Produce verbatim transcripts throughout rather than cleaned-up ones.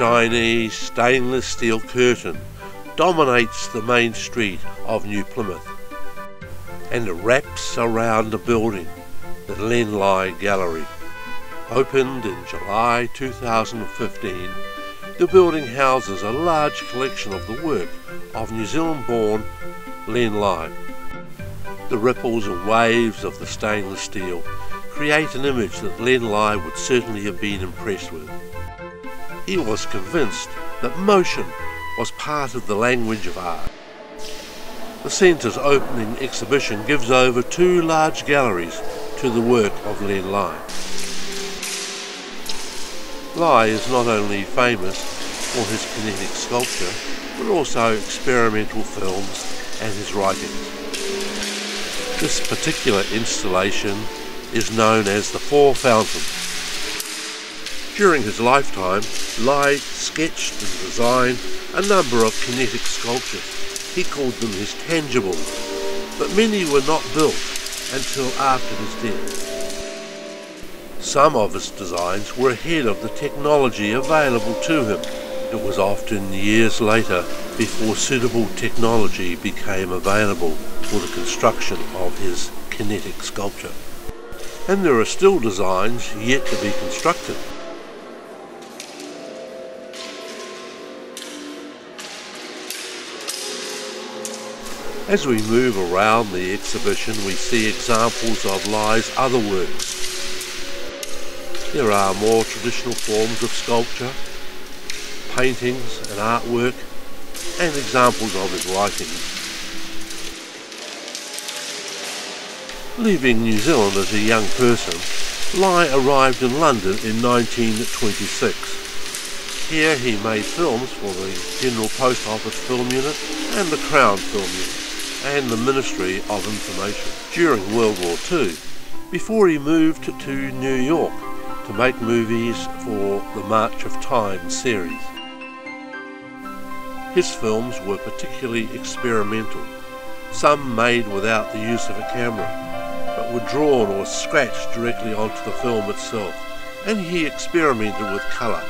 shiny stainless steel curtain dominates the main street of New Plymouth and wraps around the building, the Len Lye Gallery. Opened in July two thousand fifteen, the building houses a large collection of the work of New Zealand-born Len Lye. The ripples and waves of the stainless steel create an image that Len Lye would certainly have been impressed with. He was convinced that motion was part of the language of art. The centre's opening exhibition gives over two large galleries to the work of Len Lye. Lye is not only famous for his kinetic sculpture, but also experimental films and his writings. This particular installation is known as the Four Fountains. During his lifetime, Lye sketched and designed a number of kinetic sculptures. He called them his tangibles, but many were not built until after his death. Some of his designs were ahead of the technology available to him. It was often years later before suitable technology became available for the construction of his kinetic sculpture. And there are still designs yet to be constructed. As we move around the exhibition, we see examples of Lye's other works. There are more traditional forms of sculpture, paintings and artwork, and examples of his writings. Leaving New Zealand as a young person, Lye arrived in London in nineteen twenty-six. Here he made films for the General Post Office Film Unit and the Crown Film Unit and the Ministry of Information during World War Two, before he moved to New York to make movies for the March of Time series. His films were particularly experimental, some made without the use of a camera, but were drawn or scratched directly onto the film itself, and he experimented with colour.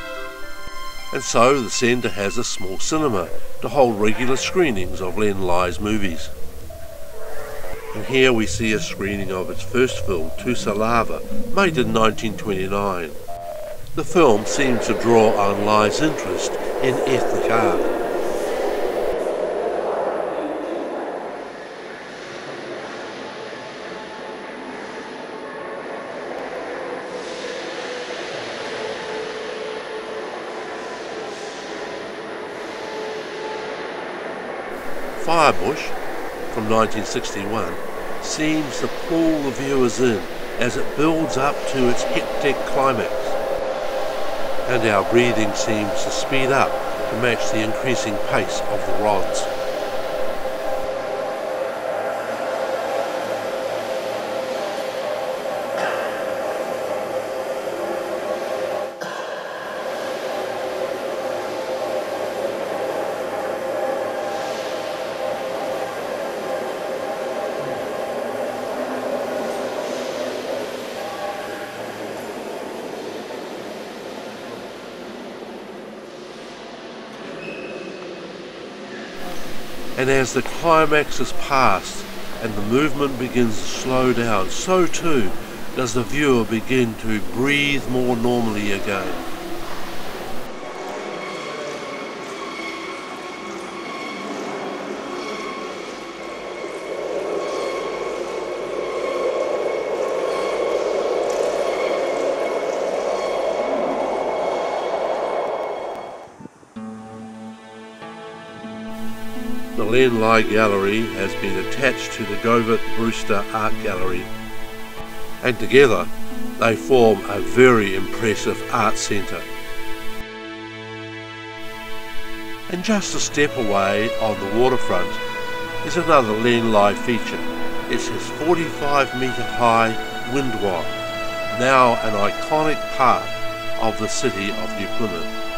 And so the centre has a small cinema to hold regular screenings of Len Lye's movies. And here we see a screening of its first film, Tusalava, made in nineteen twenty-nine. The film seems to draw on Lye's interest in ethnic art. Firebush, from nineteen sixty-one, seems to pull the viewers in as it builds up to its hectic climax, and our breathing seems to speed up to match the increasing pace of the rods. And as the climax is passed and the movement begins to slow down, so too does the viewer begin to breathe more normally again. The Len Lye Gallery has been attached to the Govett-Brewster Art Gallery, and together they form a very impressive art centre. And just a step away on the waterfront is another Len Lye feature. It's his forty-five metre high Wind Wand, now an iconic part of the city of New Plymouth.